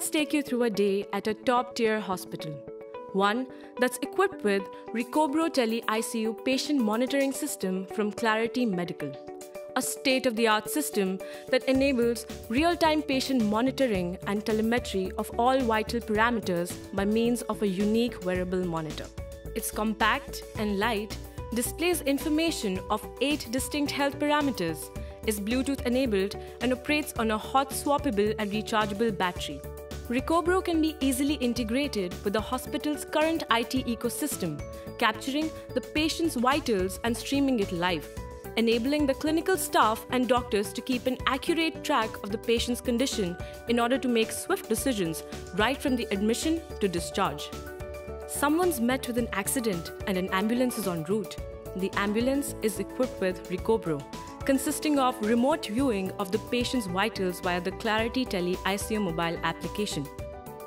Let's take you through a day at a top-tier hospital. One that's equipped with Recobro Tele ICU patient monitoring system from Clarity Medical. A state-of-the-art system that enables real-time patient monitoring and telemetry of all vital parameters by means of a unique wearable monitor. It's compact and light, displays information of 8 distinct health parameters, is Bluetooth-enabled and operates on a hot-swappable and rechargeable battery. Recobro can be easily integrated with the hospital's current IT ecosystem, capturing the patient's vitals and streaming it live, enabling the clinical staff and doctors to keep an accurate track of the patient's condition in order to make swift decisions right from the admission to discharge. Someone's met with an accident and an ambulance is en route. The ambulance is equipped with Recobro, consisting of remote viewing of the patient's vitals via the Clarity Tele ICU mobile application.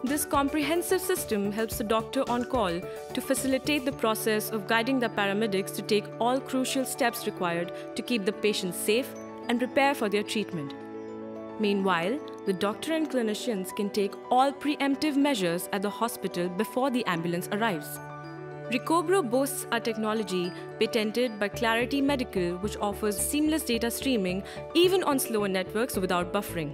This comprehensive system helps the doctor on call to facilitate the process of guiding the paramedics to take all crucial steps required to keep the patient safe and prepare for their treatment. Meanwhile, the doctor and clinicians can take all preemptive measures at the hospital before the ambulance arrives. Recobro boasts a technology patented by Clarity Medical, which offers seamless data streaming even on slower networks without buffering.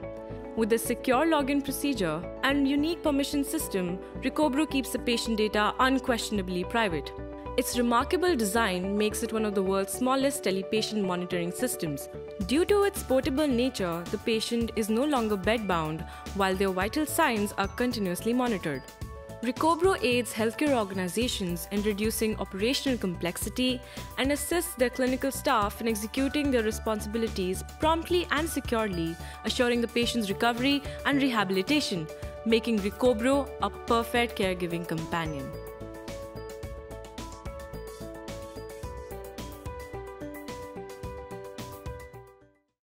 With a secure login procedure and unique permission system, Recobro keeps the patient data unquestionably private. Its remarkable design makes it one of the world's smallest telepatient monitoring systems. Due to its portable nature, the patient is no longer bedbound, while their vital signs are continuously monitored. Recobro aids healthcare organizations in reducing operational complexity and assists their clinical staff in executing their responsibilities promptly and securely, assuring the patient's recovery and rehabilitation, making Recobro a perfect caregiving companion.